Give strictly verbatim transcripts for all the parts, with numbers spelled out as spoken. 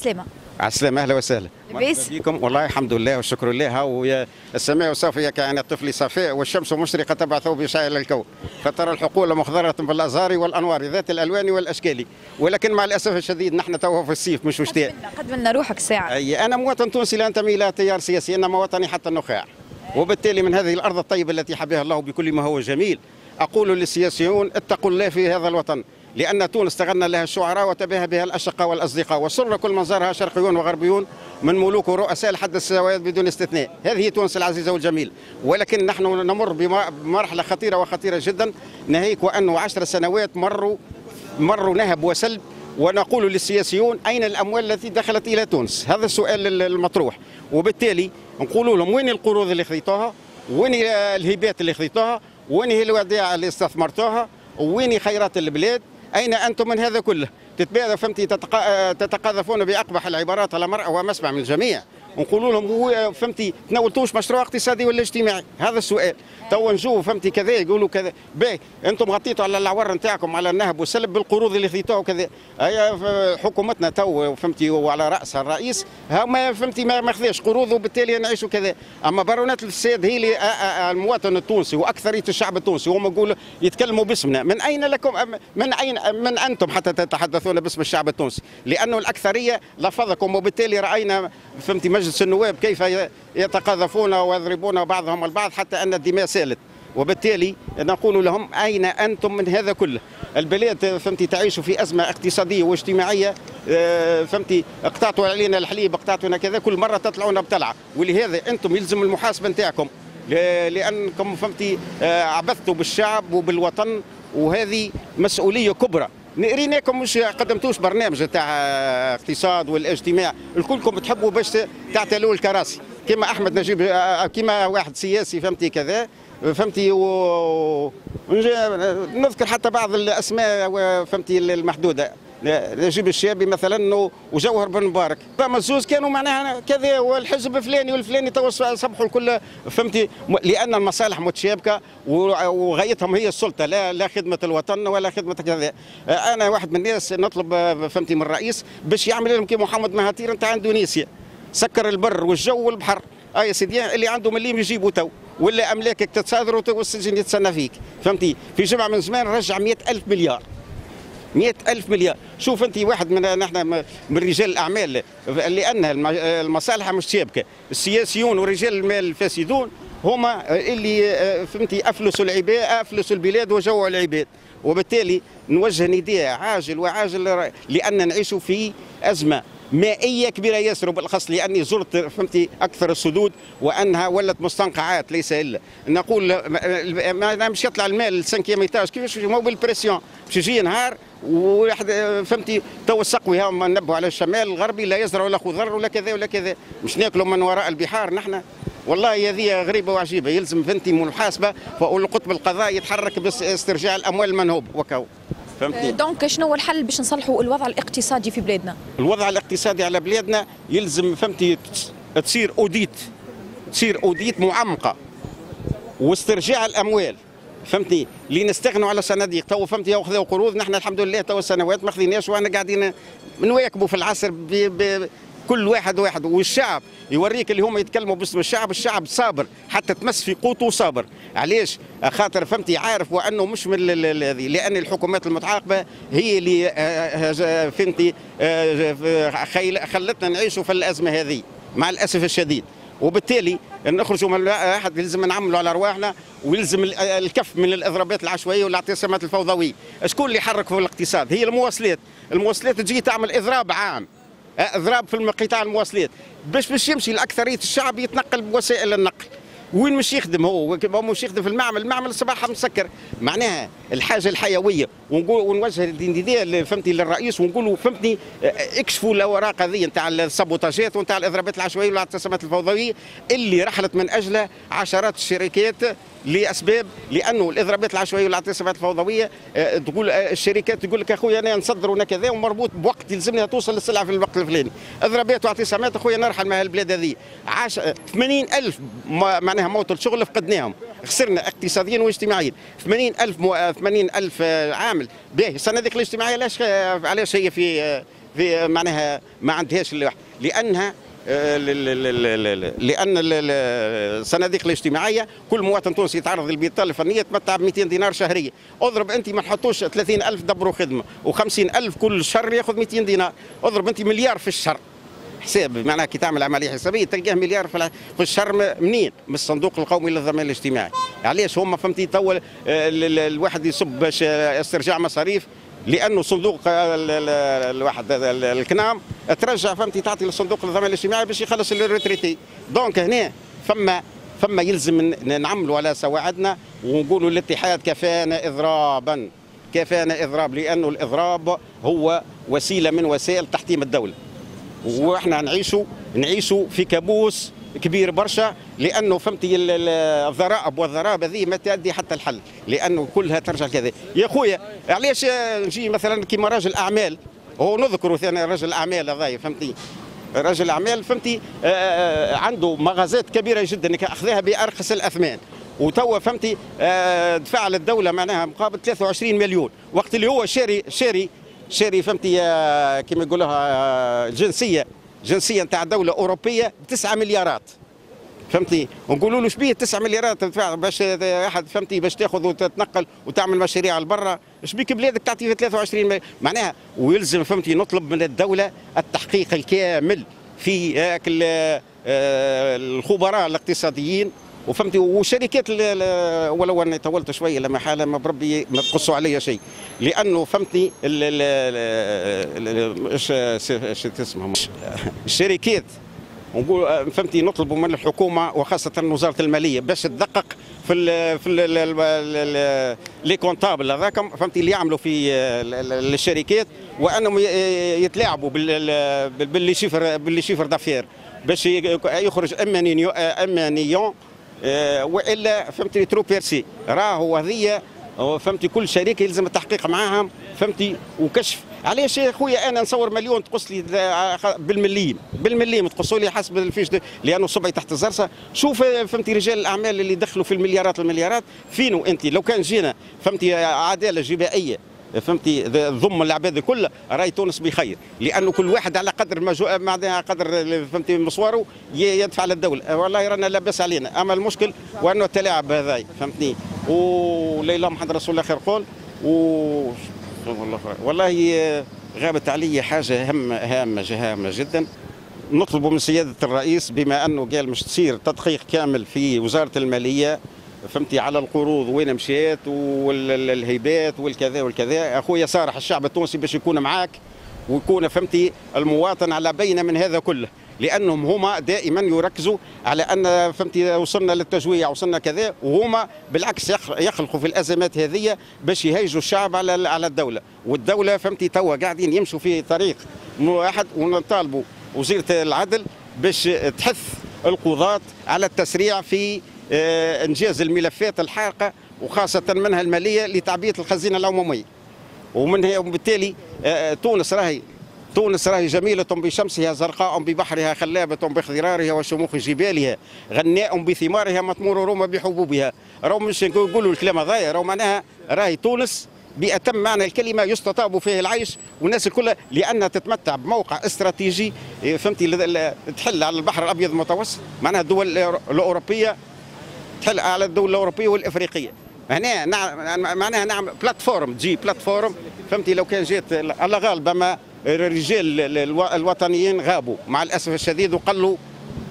عسلامة. عسلامة، أهلا وسهلا. لاباس بكم؟ والله الحمد لله والشكر لله، والسماء صافية كأن الطفل صفاء، والشمس مشرقة تبع ثوب شاعل الكون، فترى الحقول مخضرة بالأزهار والأنوار ذات الألوان والأشكال، ولكن مع الأسف الشديد نحن توه في الصيف مش وشتاء. قد منا روحك ساعة. أي أنا مواطن تونسي لا أنتمي إلى تيار سياسي، إنما وطني حتى النخاع، وبالتالي من هذه الأرض الطيبة التي حباها الله بكل ما هو جميل أقول للسياسيون اتقوا الله في هذا الوطن، لأن تونس استغنى لها الشعراء وتباهى بها الأشقاء والأصدقاء، وسر كل من زارها شرقيون وغربيون من ملوك ورؤساء لحد السوايات بدون استثناء. هذه تونس العزيزة والجميل، ولكن نحن نمر بمرحلة خطيرة وخطيرة جدا، ناهيك وأنه عشر سنوات مروا مروا نهب وسلب، ونقول للسياسيون أين الأموال التي دخلت إلى تونس؟ هذا السؤال المطروح، وبالتالي نقول لهم وين القروض اللي خذيتوها؟ وين الهبات اللي خذيتوها؟ وين هي الودائع اللي استثمرتوها؟ وين خيرات البلاد؟ أين أنتم من هذا كله؟ تتبادل فهمتي تتق... تتقاذفون بأقبح العبارات على مرأى ومسمع من الجميع، ونقولوا لهم فهمتي تناولتوش مشروع اقتصادي ولا اجتماعي؟ هذا السؤال. تو نشوف فهمتي كذا يقولوا كذا، باهي أنتم غطيتوا على العور نتاعكم على النهب والسلب بالقروض اللي خذيتوها وكذا، حكومتنا تو فهمتي وعلى رأسها الرئيس هما فهمتي ما خذاش قروض وبالتالي نعيشوا كذا، أما برونات السيد هي اللي المواطن التونسي وأكثرية الشعب التونسي وهم يقولوا يتكلموا باسمنا، من أين لكم من أين من أنتم حتى تتحدثون باسم الشعب التونسي؟ لأنه الأكثرية لفظكم، وبالتالي رأينا فهمتي مجلس النواب كيف يتقاذفون ويضربون بعضهم البعض حتى أن الدماء سالت، وبالتالي نقول لهم أين أنتم من هذا كله؟ البلاد فهمتي تعيش في أزمة اقتصادية واجتماعية، فهمتي اقتعتوا علينا الحليب اقتعتونا كذا، كل مرة تطلعونا بطلعة، ولهذا أنتم يلزم المحاسبة نتاعكم، لأنكم فهمتي عبثتوا بالشعب وبالوطن، وهذه مسؤولية كبرى. ريناكم مش قدمتوش برنامج تاع اقتصاد والاجتماع، الكلكم تحبوا باش تعتلوا الكراسي كما احمد نجيب كما واحد سياسي فهمتي كذا فهمتي و... نذكر حتى بعض الاسماء فهمتي المحدوده، نجيب الشابي مثلا وجوهر بن مبارك، فما الزوز كانوا معناها كذا، والحزب الفلاني والفلاني تو صبحوا الكل فهمتي، لان المصالح متشابكه وغايتهم هي السلطه، لا لا خدمه الوطن ولا خدمه كذا. انا واحد من الناس نطلب فهمتي من الرئيس باش يعمل لهم كي محمد مهاتير نتاع اندونيسيا، سكر البر والجو والبحر، اه يا سيدي اللي عنده مليم يجيبوا تو، ولا املاكك تتصادر والسجن يتسنى فيك، فهمتي في جمعه من زمان رجع مئة ألف مليار. مئة ألف مليار، شوف أنت واحد من نحن من رجال الأعمال، لأن المصالح مش شابكة، السياسيون ورجال المال الفاسدون هما اللي فهمتي أفلسوا العباد أفلسوا البلاد وجوعوا العباد، وبالتالي نوجه نداء عاجل وعاجل، لأن نعيشوا في أزمة مائية كبيرة ياسر، وبالأخص لأني زرت فهمتي أكثر السدود وأنها ولت مستنقعات ليس إلا، نقول ما مش يطلع المال للسانكيام إيتاج كيفاش مو بالبريسيون، باش يجي نهار وواحد فهمتي تو السقوي هاهم نبهوا على الشمال الغربي لا يزرع ولا خضر ولا كذا ولا كذا، مش ناكلوا من وراء البحار نحن؟ والله هذه غريبة وعجيبة، يلزم فهمتي محاسبة، والقطب القضاء يتحرك باسترجاع الأموال المنهوب وكو. فهمتني؟ دونك شنو هو الحل باش نصلحوا الوضع الاقتصادي في بلادنا؟ الوضع الاقتصادي على بلادنا يلزم فهمتي تصير اوديت، تصير اوديت معمقه واسترجاع الاموال فهمتني، اللي نستغنوا على صناديق تو فهمتي ياخذوا قروض، نحن الحمد لله تو سنوات ما خذيناش وانا قاعدين نواكبوا في العصر بكل واحد واحد، والشعب يوريك اللي هم يتكلموا باسم الشعب، الشعب صابر حتى تمس في قوته صابر، علاش؟ خاطر فهمتي عارف وانه مش من هذه، لان الحكومات المتعاقبه هي اللي فهمتي خلتنا نعيشوا في الازمه هذه مع الاسف الشديد، وبالتالي نخرجوا من الواحد لازم نعملوا على ارواحنا، ويلزم الكف من الاضرابات العشوائيه والاعتصامات الفوضويه. شكون اللي يحرك في الاقتصاد؟ هي المواصلات، المواصلات تجي تعمل اضراب عام، اضراب في قطاع المواصلات باش باش يمشي لاكثريه الشعب يتنقل بوسائل النقل، وين مش يخدم هو مش يخدم في المعمل، المعمل صباحا مسكر، معناها الحاجه الحيويه، ونقول ونوجه النداء فهمتي للرئيس ونقولوا فهمتني اكشفوا الاوراق هذه نتاع السابوتاجات ونتاع الاضرابات العشوائيه والاعتصامات الفوضويه اللي رحلت من اجلها عشرات الشركات لاسباب، لانه الاضرابات العشوائيه والاعتصامات الفوضويه تقول الشركات تقول لك اخويا انا نصدر وانا كذا ومربوط بوقت يلزمني توصل السلعه في الوقت الفلاني، اضرابات واعتصامات اخويا نرحل مع البلاد هذه، ثمانين ألف معناها موطن شغل فقدناهم، خسرنا اقتصاديا واجتماعيا، ثمانين ألف ثمانين ألف عامل، باهي الصناديق الاجتماعيه علاش علاش هي في في معناها ما عندهاش اللوحة، لأنها لأن الصناديق الاجتماعية كل مواطن تونسي يتعرض للبطالة الفنية تمتع ب مئتين دينار شهرية، اضرب أنت ما نحطوش ثلاثين ألف دبروا خدمة وخمسين ألف كل شهر ياخذ مئتين دينار، اضرب أنت مليار في الشهر. حساب معناها كي تعمل عمليه حسابيه تلقاه مليار في الشهر منين؟ من الصندوق القومي للضمان الاجتماعي. علاش هما فهمتي توا الواحد يصب باش استرجاع مصاريف، لانه صندوق الواحد الكنام ترجع فهمتي تعطي للصندوق للضمان الاجتماعي باش يخلص الريتريتي. دونك هنا فما فما يلزم نعملوا على سواعدنا ونقولوا للاتحاد كفانا اضرابا، كفانا اضراب، لانه الاضراب هو وسيله من وسائل تحطيم الدوله. واحنا نعيشوا نعيشوا في كابوس كبير برشا، لانه فهمتي الضرائب والضرائب هذه ما تؤدي حتى الحل، لانه كلها ترجع كذا. يا خويا علاش نجي مثلا كيما راجل اعمال، هو نذكره ثاني راجل اعمال هذايا فهمتي، راجل اعمال فهمتي عنده مغازات كبيره جدا اخذها بارخص الاثمان، وتوا فهمتي دفع للدوله معناها مقابل ثلاثة وعشرين مليون، وقت اللي هو شاري شاري شاري فهمتي كما يقولوها الجنسيه جنسيه نتاع دوله اوروبيه تسعة مليارات فهمتي. ونقولوا له شبيه تسعة مليارات باش واحد فهمتي باش تاخذ وتتنقل وتعمل مشاريع لبرا، شبيك بلادك تعطيه ثلاثة وعشرين مليار معناها. ويلزم فهمتي نطلب من الدوله التحقيق الكامل في هاك الخبراء الاقتصاديين وفهمتي وشركات، ولو اني طولت شويه لما حاله ما بربي ما تقصوا عليا شيء، لانه فهمتي ايش ايش اسمهم الشركات، ونقول فهمتي نطلبوا من الحكومه وخاصه وزاره الماليه باش تدقق في ال في لي كونطابل هذاكم فهمتي اللي يعملوا في الشركات، وانهم يتلاعبوا باللي شيفر باللي شيفر دافير باش يخرج أمانيون والا فهمتي ترو بيرسي. راهو هذه فهمتي كل شركه يلزم التحقيق معاهم فهمتي وكشف. علاش يا خويا انا نصور مليون تقص لي بالمليم بالمليم تقصوا لي حسب الفيش، لانه صبعي تحت الزرسه. شوف فهمتي رجال الاعمال اللي دخلوا في المليارات المليارات فينو انت؟ لو كان جينا فهمتي عداله جبائيه فهمتي ضم العباد كلها راي تونس بخير، لانه كل واحد على قدر معناها قدر فهمتي مصواره يدفع للدوله. والله رانا لاباس علينا، اما المشكل وانه التلاعب هذايا فهمتني. وليلى محمد رسول الله خير قول، و والله غابت علي حاجه هم هامه هامه جدا. نطلب من سياده الرئيس بما انه قال مش تصير تدقيق كامل في وزاره الماليه فهمتي على القروض وين مشيت والهبات والكذا والكذا. اخويا صارح الشعب التونسي باش يكون معاك ويكون فهمتي المواطن على بينه من هذا كله، لانهم هما دائما يركزوا على ان فهمتي وصلنا للتجويع وصلنا كذا، وهما بالعكس يخلقوا في الازمات هذه باش يهيجوا الشعب على على الدوله. والدوله فهمتي توا قاعدين يمشوا في طريق واحد، ونطالبوا وزيره العدل باش تحث القضاة على التسريع في انجاز الملفات الحارقه وخاصه منها الماليه لتعبئه الخزينه العموميه. ومنها وبالتالي تونس راهي تونس راهي جميله بشمسها زرقاء ببحرها خلابه بخضرارها وشموخ جبالها غناء بثمارها مطمور روما بحبوبها. راهو مش نقولوا الكلام هذايا، راهو معناها راهي تونس بأتم معنى الكلمة يستطاب فيه العيش، والناس كلها لأنها تتمتع بموقع استراتيجي فهمتي تحل على البحر الأبيض المتوسط، معناها الدول الأوروبية تحل على الدول الأوروبية والإفريقية. هنا نعم معناها نعم بلاتفورم تجي بلاتفورم فهمتي. لو كان جات على غالبا ما الرجال الوطنيين غابوا مع الأسف الشديد وقلوا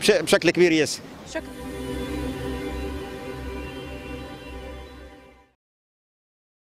بشكل كبير ياسر.